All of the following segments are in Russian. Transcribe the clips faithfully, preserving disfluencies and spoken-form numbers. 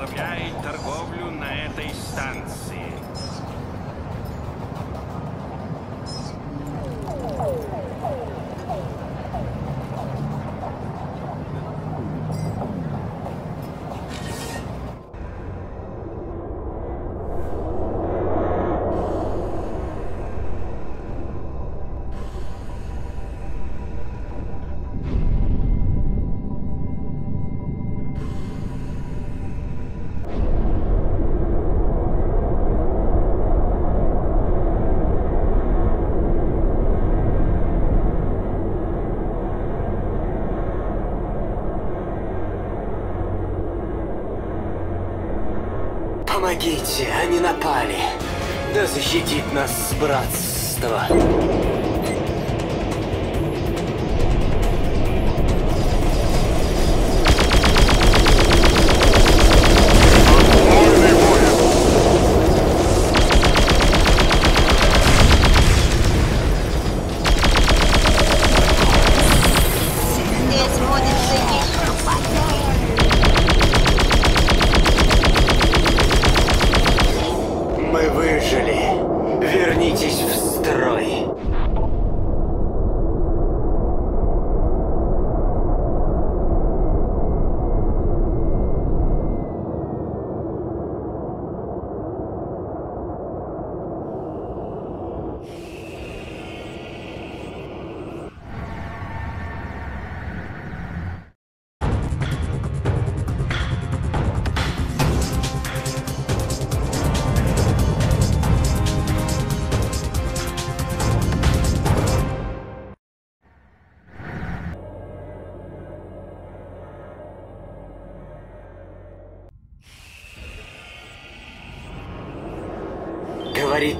возглавляет торговлю на этой станции. Помогите, они напали. Да защитит нас братство.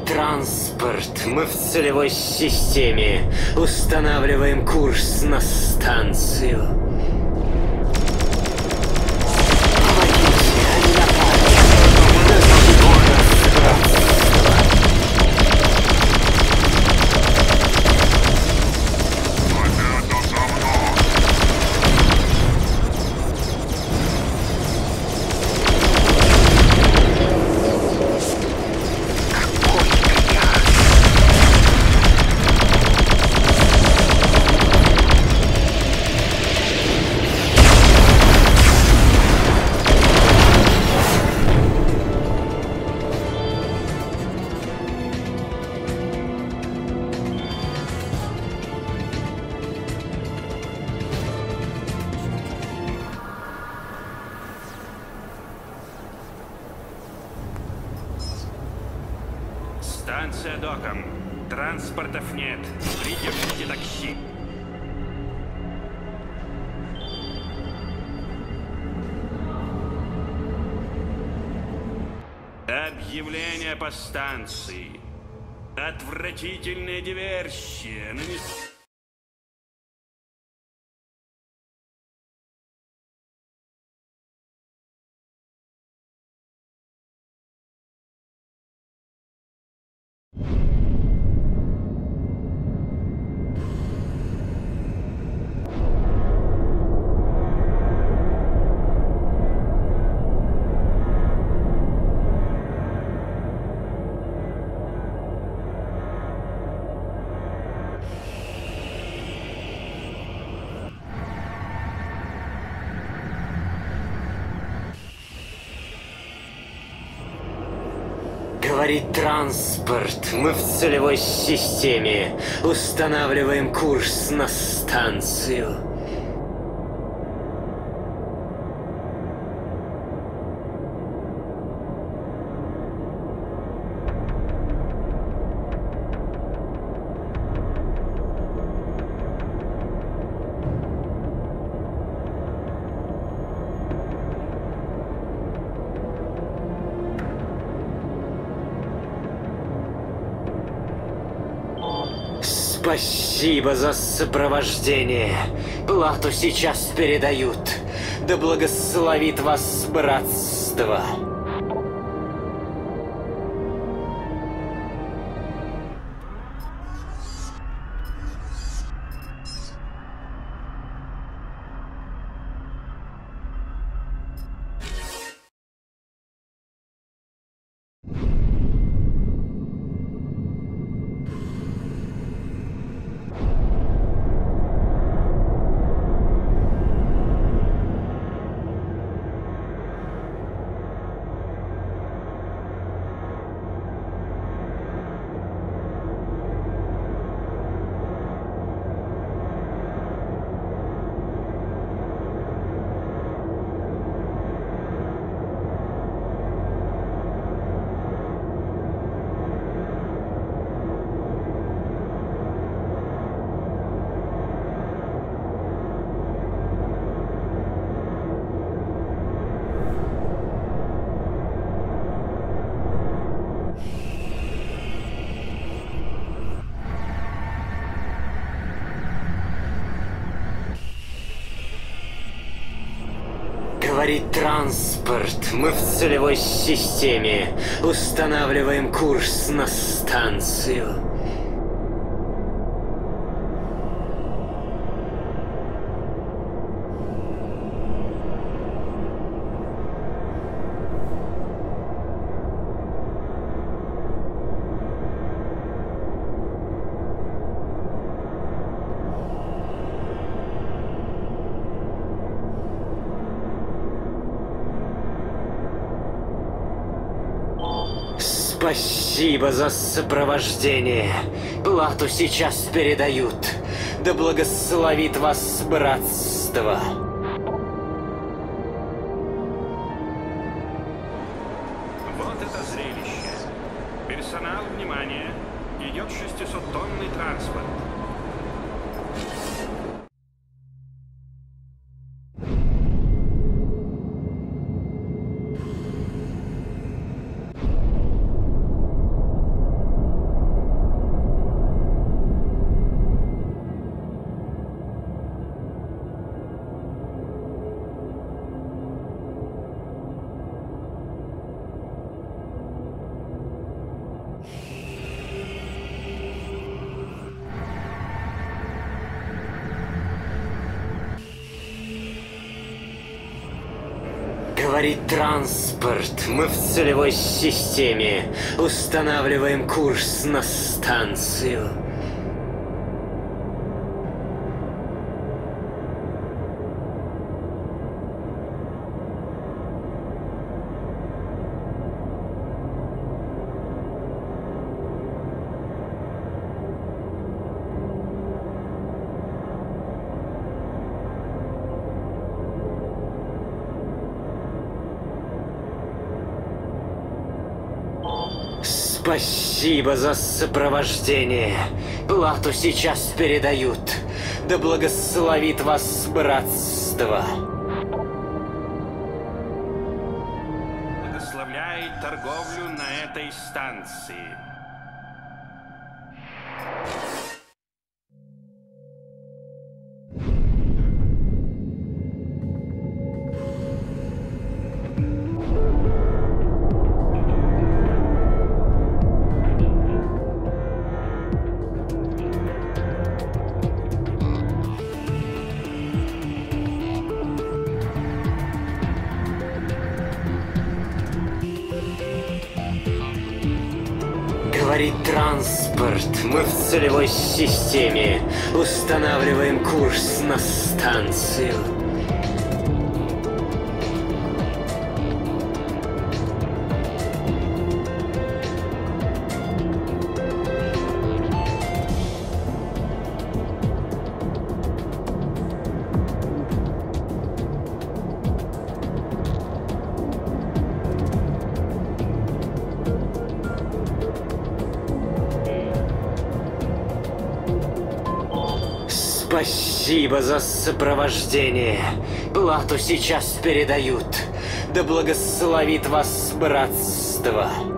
Транспорт. Мы в целевой системе. Устанавливаем курс на станцию. Станция Докам. Транспортов нет. Придержите такси. Объявление по станции. Отвратительная диверсия. Нанес... Говорит транспорт. Мы в целевой системе. Устанавливаем курс на станцию. Спасибо за сопровождение. Плату сейчас передают. Да благословит вас братство. говорит транспорт. Мы в целевой системе. Устанавливаем курс на станцию. Спасибо за сопровождение. Плату сейчас передают. Да благословит вас братство. Вот это зрелище. Персонал, внимание. Идет шестисоттонный транспорт. Транспорт. Мы в целевой системе. Устанавливаем курс на станцию. Спасибо за сопровождение. Плату сейчас передают. Да благословит вас братство. Благословляет торговлю на этой станции. Транспорт. Мы в целевой системе. Устанавливаем курс на станцию. Спасибо за сопровождение. Плату сейчас передают. Да благословит вас братство.